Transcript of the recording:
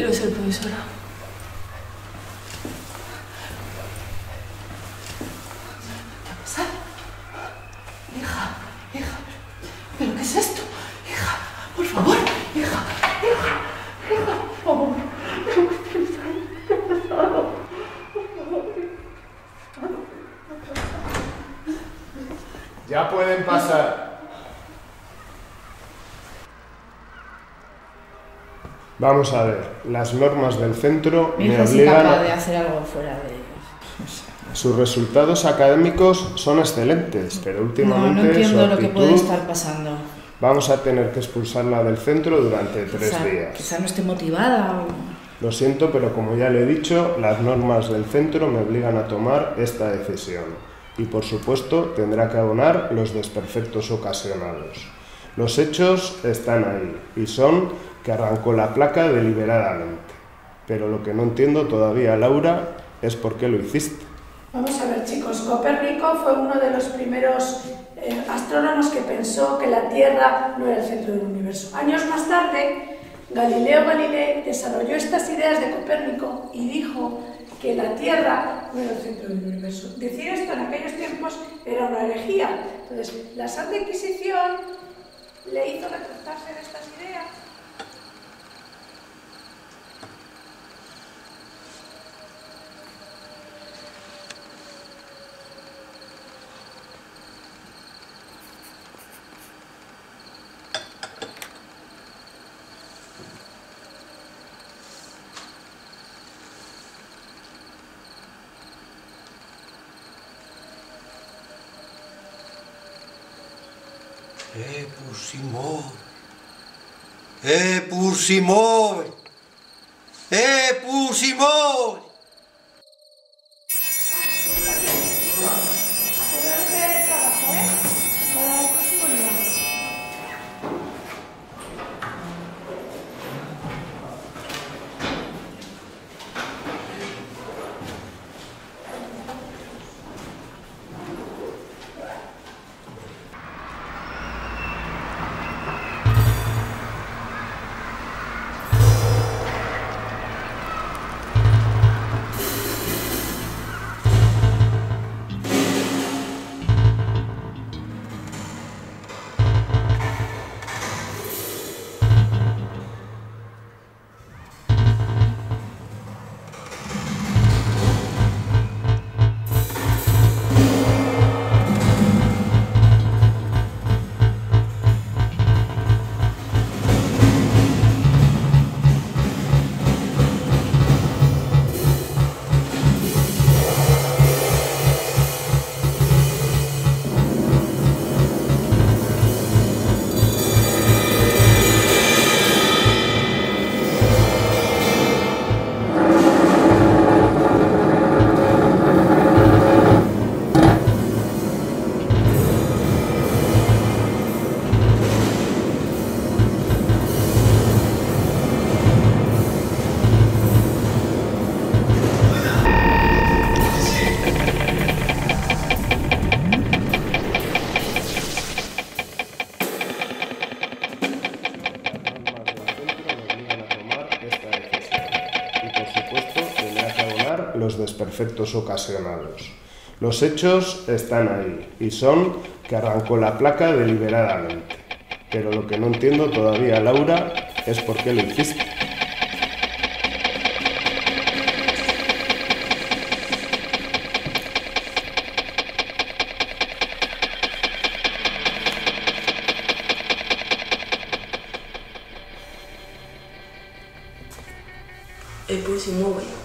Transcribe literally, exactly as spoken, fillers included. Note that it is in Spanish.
Quiero ser profesora. ¿Qué ha pasado? Hija, hija, ¿pero qué es esto? Hija, por favor, hija, hija, hija, por favor. ¿Qué ha pasado? Ya pueden pasar. Vamos a ver, las normas del centro me obligan... Mi hija es capaz de hacer algo fuera de ellos. Sus resultados académicos son excelentes, pero últimamente... No, no entiendo lo que puede estar pasando. Vamos a tener que expulsarla del centro durante tres días. Quizá no esté motivada o... Lo siento, pero como ya le he dicho, las normas del centro me obligan a tomar esta decisión. Y por supuesto tendrá que abonar los desperfectos ocasionados. Los hechos están ahí y son... que arrancó la placa deliberadamente. Pero lo que no entiendo todavía, Laura, es por qué lo hiciste. Vamos a ver, chicos, Copérnico fue uno de los primeros eh, astrónomos que pensó que la Tierra no era el centro del universo. Años más tarde, Galileo Galilei desarrolló estas ideas de Copérnico y dijo que la Tierra no era el centro del universo. Decir esto en aquellos tiempos era una herejía. Entonces, la Santa Inquisición le hizo retractarse de estas ideas. Eppur si muove, Eppur si muove, Eppur si muove. Desperfectos ocasionados. Los hechos están ahí y son que arrancó la placa deliberadamente. Pero lo que no entiendo todavía, Laura, es por qué lo hiciste. Eppur si muove.